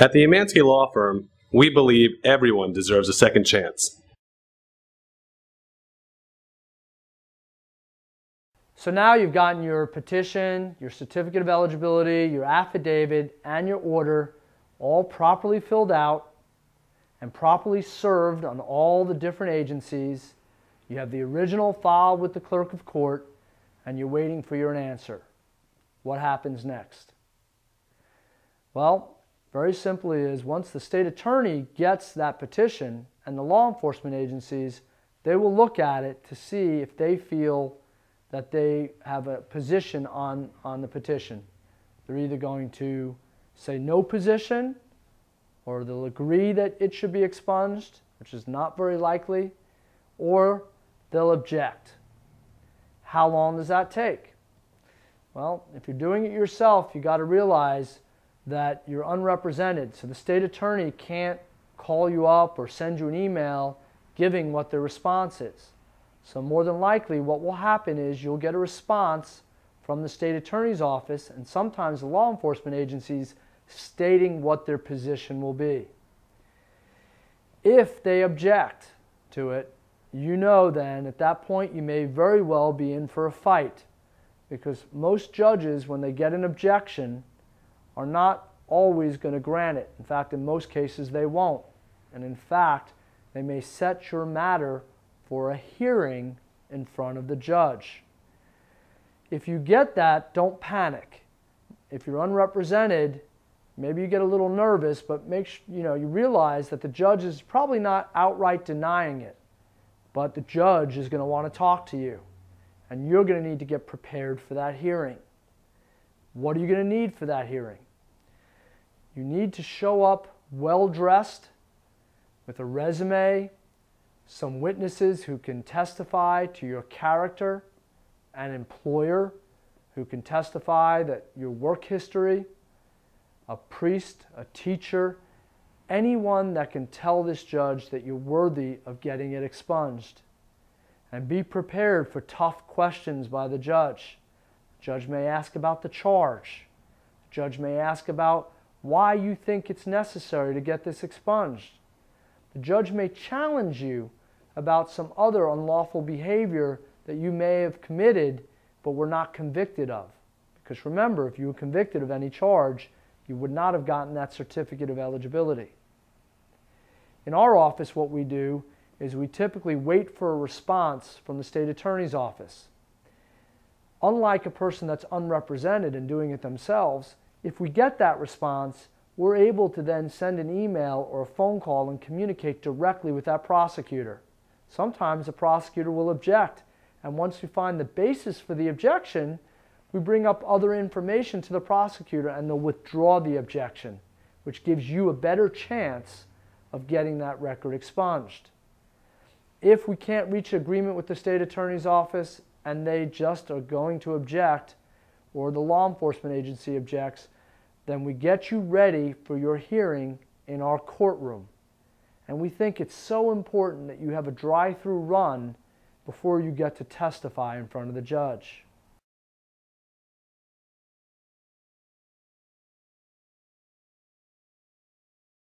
At the Umansky Law Firm, we believe everyone deserves a second chance. So now you've gotten your petition, your certificate of eligibility, your affidavit, and your order all properly filled out and properly served on all the different agencies. You have the original filed with the clerk of court, and you're waiting for your answer. What happens next? Well, very simply is once the state attorney gets that petition and the law enforcement agencies, they will look at it to see if they feel that they have a position on the petition. They're either going to say no position, or they'll agree that it should be expunged, which is not very likely, or they'll object. How long does that take? Well, if you're doing it yourself, you got to realize that you're unrepresented, so the state attorney can't call you up or send you an email giving what their response is. So more than likely what will happen is you'll get a response from the state attorney's office and sometimes the law enforcement agencies stating what their position will be. If they object to it, you know then at that point you may very well be in for a fight, because most judges, when they get an objection, are not always going to grant it. In fact, in most cases they won't. And in fact, they may set your matter for a hearing in front of the judge. If you get that, don't panic. If you're unrepresented, maybe you get a little nervous, but make sure, you realize that the judge is probably not outright denying it, but the judge is going to want to talk to you, and you're going to need to get prepared for that hearing. What are you going to need for that hearing? You need to show up well-dressed with a resume, some witnesses who can testify to your character, an employer who can testify that your work history, a priest, a teacher, anyone that can tell this judge that you're worthy of getting it expunged. And be prepared for tough questions by the judge. The judge may ask about the charge. The judge may ask about why you think it's necessary to get this expunged. The judge may challenge you about some other unlawful behavior that you may have committed but were not convicted of. Because remember, if you were convicted of any charge, you would not have gotten that certificate of eligibility. In our office, what we do is we typically wait for a response from the state attorney's office. Unlike a person that's unrepresented and doing it themselves, if we get that response, we're able to then send an email or a phone call and communicate directly with that prosecutor. Sometimes the prosecutor will object, and once we find the basis for the objection, we bring up other information to the prosecutor and they'll withdraw the objection, which gives you a better chance of getting that record expunged. If we can't reach agreement with the state attorney's office and they just are going to object, or the law enforcement agency objects, then we get you ready for your hearing in our courtroom. And we think it's so important that you have a drive-through run before you get to testify in front of the judge.